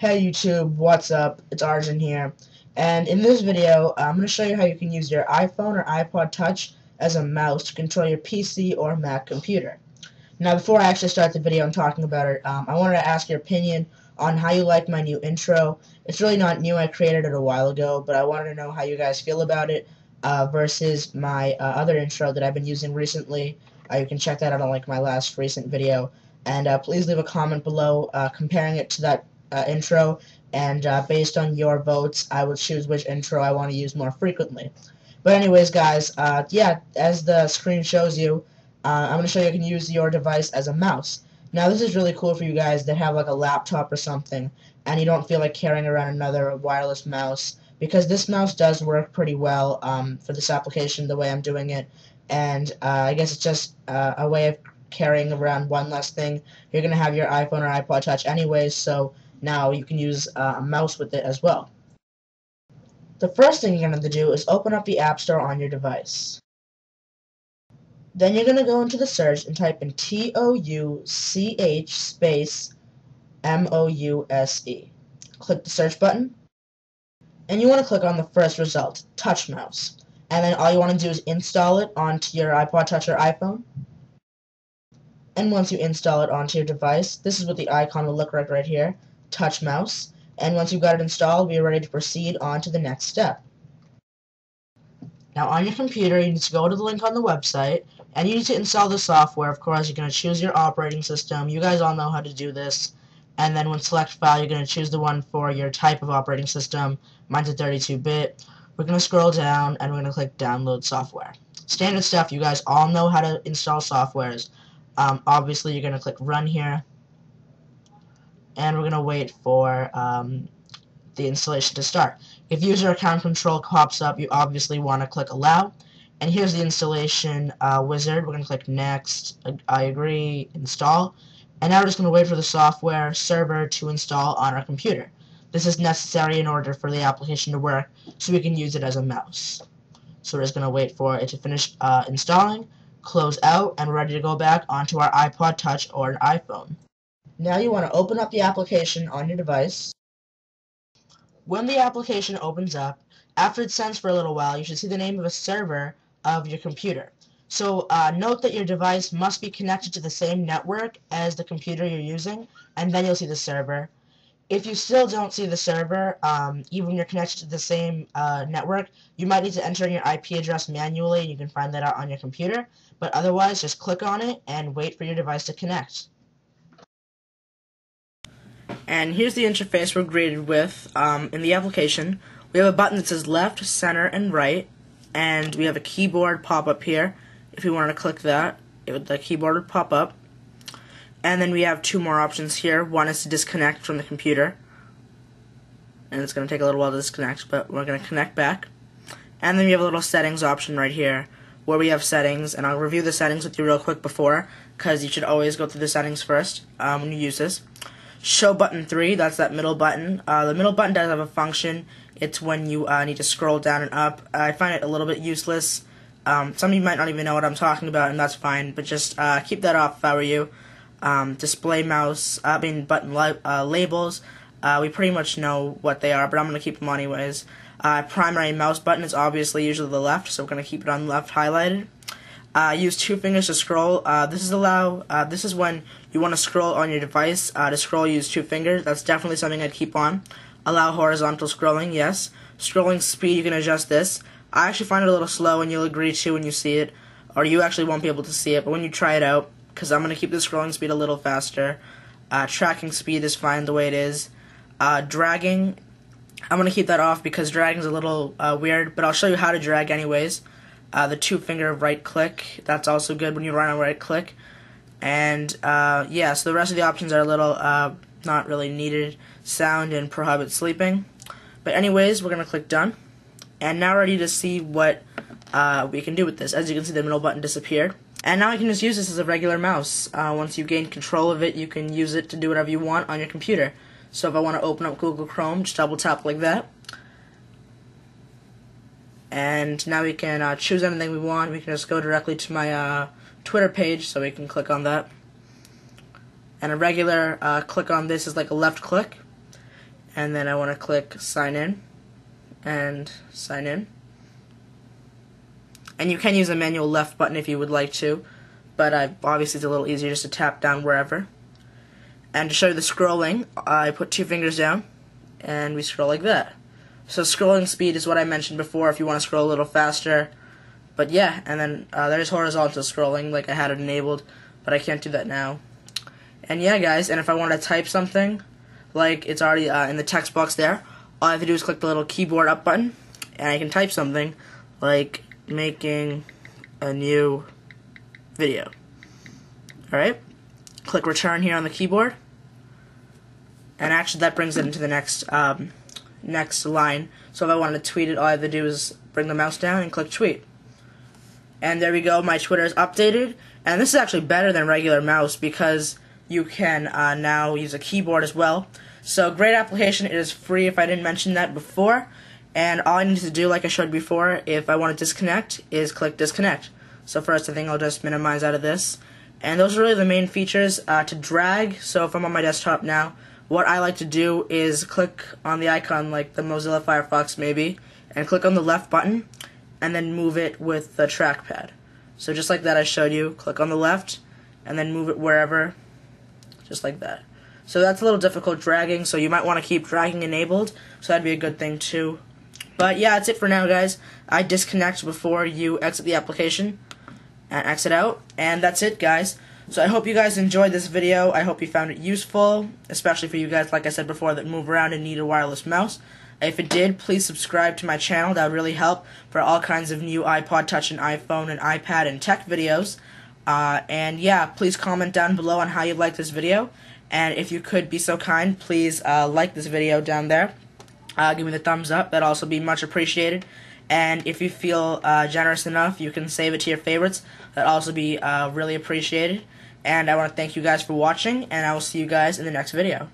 Hey YouTube, what's up? It's Arjun here, and in this video I'm going to show you how you can use your iPhone or iPod Touch as a mouse to control your PC or Mac computer. Now before I actually start the video and talking about it, I wanted to ask your opinion on how you like my new intro. It's really not new, I created it a while ago, but I wanted to know how you guys feel about it versus my other intro that I've been using recently. You can check that out on like my last recent video, and please leave a comment below comparing it to that intro, and based on your votes I will choose which intro I want to use more frequently. But anyways guys, yeah, as the screen shows you, I'm going to show you can use your device as a mouse. Now this is really cool for you guys that have like a laptop or something and you don't feel like carrying around another wireless mouse, because this mouse does work pretty well for this application the way I'm doing it, and I guess it's just a way of carrying around one less thing. You're going to have your iPhone or iPod Touch anyways, so now you can use a mouse with it as well. The first thing you're going to do is open up the App Store on your device. Then you're going to go into the search and type in TOUCH MOUSE. Click the search button, and you want to click on the first result, Touch Mouse. And then all you want to do is install it onto your iPod Touch or iPhone. And once you install it onto your device, this is what the icon will look like right here. Touch Mouse, and once you've got it installed, we are ready to proceed on to the next step. Now on your computer, you need to go to the link on the website, and you need to install the software. Of course, you're going to choose your operating system. You guys all know how to do this. And then when select file, you're going to choose the one for your type of operating system. Mine's a 32-bit. We're going to scroll down, and we're going to click download software. Standard stuff. You guys all know how to install softwares. Obviously, you're going to click run here. And we're going to wait for the installation to start. If User Account Control pops up, you obviously want to click Allow. And here's the installation wizard. We're going to click Next, I agree, Install. And now we're just going to wait for the software server to install on our computer. This is necessary in order for the application to work, so we can use it as a mouse. So we're just going to wait for it to finish installing, close out, and we're ready to go back onto our iPod Touch or an iPhone. Now you want to open up the application on your device. When the application opens up, after it sends for a little while, you should see the name of a server of your computer. So note that your device must be connected to the same network as the computer you're using, and then you'll see the server. If you still don't see the server, even when you're connected to the same network, you might need to enter in your IP address manually, and you can find that out on your computer. But otherwise, just click on it and wait for your device to connect. And here's the interface we're greeted with in the application. We have a button that says left, center, and right, and we have a keyboard pop-up here. If you wanted to click that, the keyboard would pop up. And then we have two more options here. One is to disconnect from the computer, and it's going to take a little while to disconnect, but we're going to connect back. And then we have a little settings option right here where we have settings, and I'll review the settings with you real quick before, because you should always go through the settings first when you use this. Show button 3, that's that middle button. The middle button does have a function. It's when you need to scroll down and up. I find it a little bit useless. Some of you might not even know what I'm talking about, and that's fine, but just keep that off if I were you. Display mouse, button labels, we pretty much know what they are, but I'm going to keep them on anyways. Primary mouse button is obviously usually the left, so we're going to keep it on left highlighted. Use two fingers to scroll. This is when you want to scroll on your device. To scroll, use two fingers. That's definitely something I'd keep on. Allow horizontal scrolling, yes. Scrolling speed, you can adjust this. I actually find it a little slow, and you'll agree too when you see it. Or you actually won't be able to see it, but when you try it out, because I'm going to keep the scrolling speed a little faster. Tracking speed is fine the way it is. Dragging, I'm going to keep that off because dragging is a little weird, but I'll show you how to drag anyways. The two-finger right-click, that's also good when you run a right-click. And, yeah, so the rest of the options are a little, not really needed. Sound and prohibit sleeping. But anyways, we're going to click Done. And now we're ready to see what we can do with this. As you can see, the middle button disappeared. And now you can just use this as a regular mouse. Once you gain control of it, you can use it to do whatever you want on your computer. So if I want to open up Google Chrome, just double-tap like that. And now we can choose anything we want. We can just go directly to my Twitter page, so we can click on that. And a regular click on this is like a left click. and then I want to click sign in and sign in. And you can use a manual left button if you would like to, but obviously it's a little easier just to tap down wherever. And to show you the scrolling, I put two fingers down and we scroll like that. So scrolling speed is what I mentioned before if you want to scroll a little faster. But yeah, and then there's horizontal scrolling, like I had it enabled, but I can't do that now. And yeah guys, and if I want to type something, like it's already in the text box there, all I have to do is click the little keyboard up button, and I can type something, like making a new video. Alright, click return here on the keyboard, and actually that brings it into the next line. So if I wanted to tweet it, all I have to do is bring the mouse down and click tweet. And there we go, my Twitter is updated. And this is actually better than regular mouse because you can now use a keyboard as well. So great application, it is free if I didn't mention that before. And all I need to do, like I showed before, if I want to disconnect, is click disconnect. So first I think I'll just minimize out of this. And those are really the main features to drag. So if I'm on my desktop now, what I like to do is click on the icon like the Mozilla Firefox maybe and click on the left button and then move it with the trackpad. So just like that I showed you, click on the left and then move it wherever, just like that. So that's a little difficult dragging, so you might want to keep dragging enabled, so that'd be a good thing too. But yeah, that's it for now guys. I disconnect before you exit the application and exit out, and that's it guys. So I hope you guys enjoyed this video. I hope you found it useful, especially for you guys, like I said before, that move around and need a wireless mouse. If it did, please subscribe to my channel. That would really help for all kinds of new iPod Touch and iPhone and iPad and tech videos. And yeah, please comment down below on how you like this video. And if you could be so kind, please like this video down there. Give me the thumbs up. That'd also be much appreciated. And if you feel generous enough, you can save it to your favorites. That'd also be really appreciated. And I want to thank you guys for watching, and I will see you guys in the next video.